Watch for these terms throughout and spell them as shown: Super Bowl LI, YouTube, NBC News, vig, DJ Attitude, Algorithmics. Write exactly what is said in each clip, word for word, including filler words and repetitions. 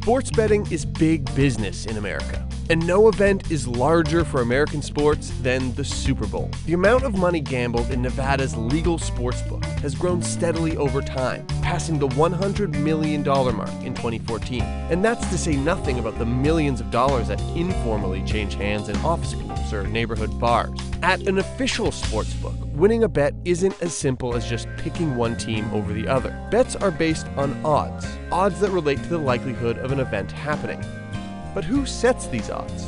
Sports betting is big business in America, and no event is larger for American sports than the Super Bowl. The amount of money gambled in Nevada's legal sportsbook has grown steadily over time, passing the one hundred million dollars mark in twenty fourteen. And that's to say nothing about the millions of dollars that informally change hands in office groups or neighborhood bars. At an official sportsbook, winning a bet isn't as simple as just picking one team over the other. Bets are based on odds, odds that relate to the likelihood of an event happening. But who sets these odds?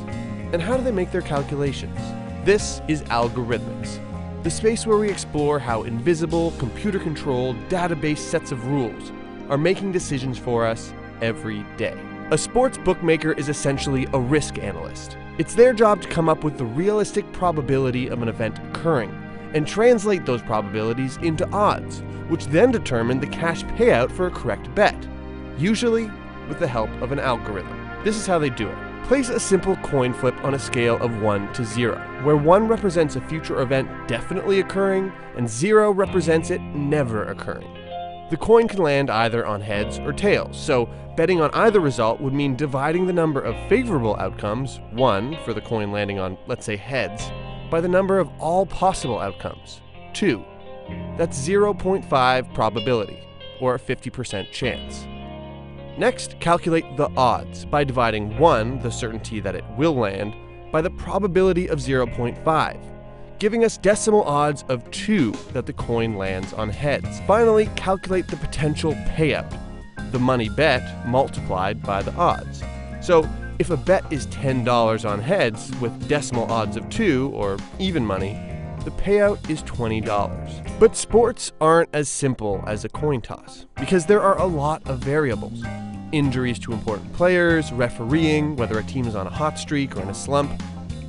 And how do they make their calculations? This is Algorithmics, the space where we explore how invisible, computer-controlled, database sets of rules are making decisions for us every day. A sports bookmaker is essentially a risk analyst. It's their job to come up with the realistic probability of an event occurring, and translate those probabilities into odds, which then determine the cash payout for a correct bet, usually with the help of an algorithm. This is how they do it. Place a simple coin flip on a scale of one to zero, where one represents a future event definitely occurring, and zero represents it never occurring. The coin can land either on heads or tails, so betting on either result would mean dividing the number of favorable outcomes, one for the coin landing on, let's say, heads, by the number of all possible outcomes, two. That's zero point five probability, or a fifty percent chance. Next, calculate the odds by dividing one, the certainty that it will land, by the probability of zero point five, giving us decimal odds of two that the coin lands on heads. Finally, calculate the potential payout, the money bet multiplied by the odds. So, if a bet is ten dollars on heads with decimal odds of two, or even money, the payout is twenty dollars. But sports aren't as simple as a coin toss, because there are a lot of variables. Injuries to important players, refereeing, whether a team is on a hot streak or in a slump.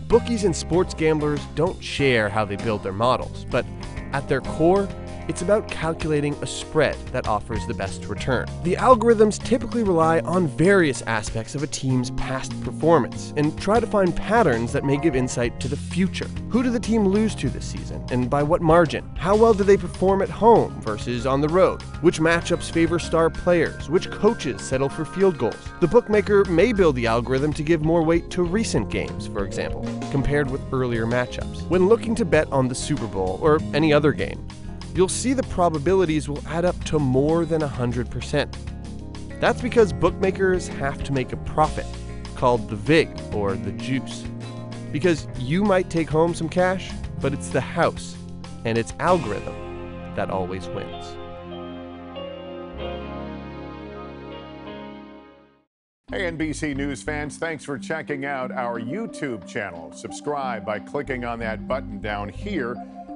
Bookies and sports gamblers don't share how they build their models, but at their core, it's about calculating a spread that offers the best return. The algorithms typically rely on various aspects of a team's past performance and try to find patterns that may give insight to the future. Who did the team lose to this season, and by what margin? How well did they perform at home versus on the road? Which matchups favor star players? Which coaches settle for field goals? The bookmaker may build the algorithm to give more weight to recent games, for example, compared with earlier matchups. When looking to bet on the Super Bowl or any other game, you'll see the probabilities will add up to more than one hundred percent. That's because bookmakers have to make a profit, called the vig, or the juice. Because you might take home some cash, but it's the house and its algorithm that always wins. Hey, N B C News fans, thanks for checking out our YouTube channel. Subscribe by clicking on that button down here,